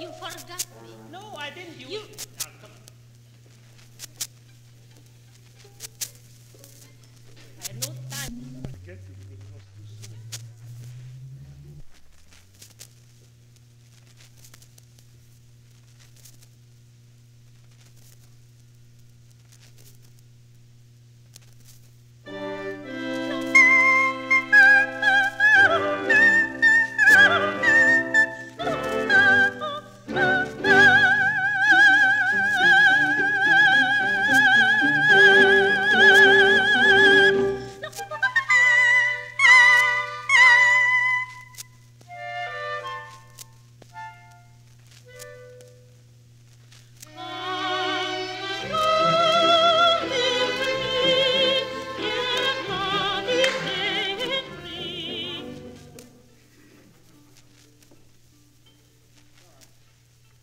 You forgot me. No, I didn't. You... Now, come on. I have no time. I get you. You get lost too soon.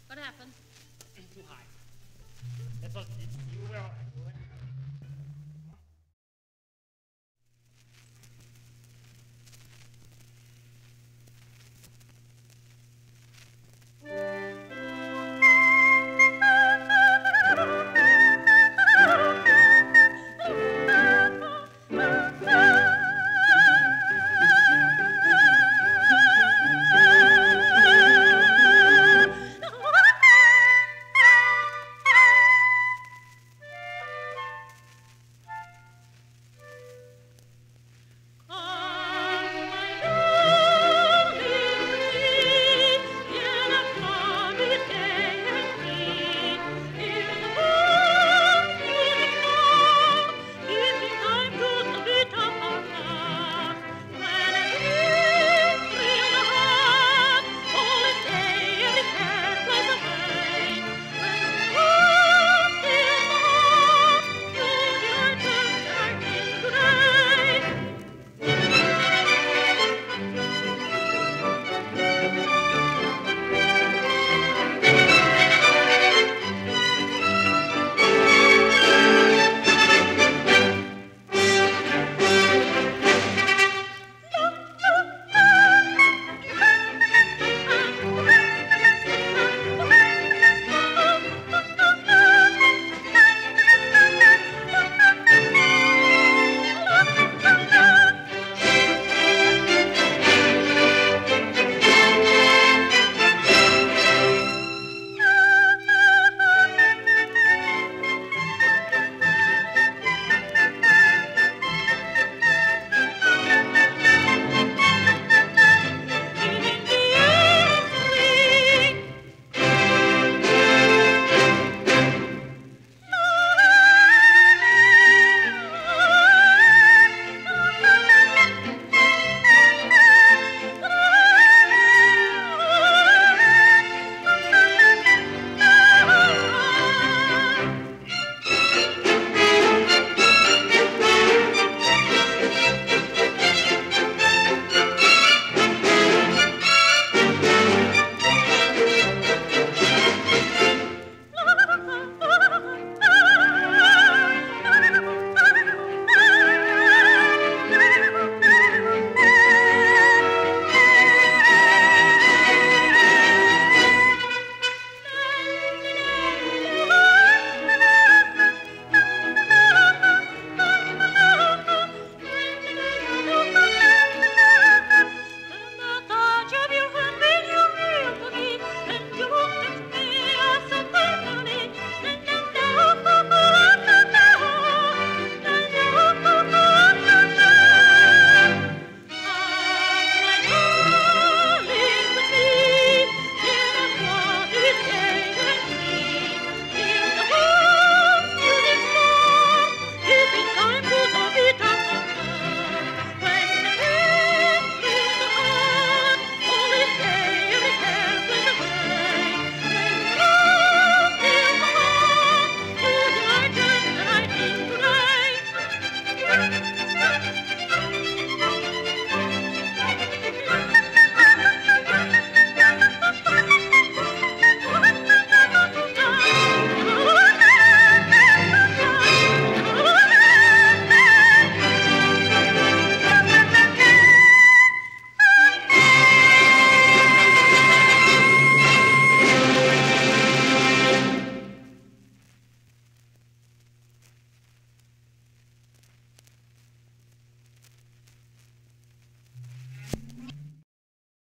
What happened? It's too high. That's what you were.